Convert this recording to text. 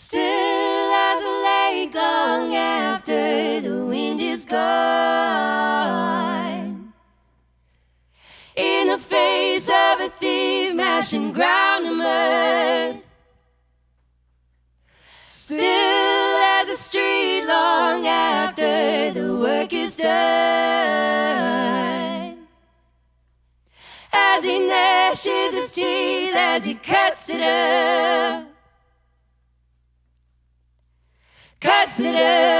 Still as a lake long after the wind is gone. In the face of a thief, mashing ground to mud. Still as a street long after the work is done. As he gnashes his teeth, as he cuts it up. Cuts it up.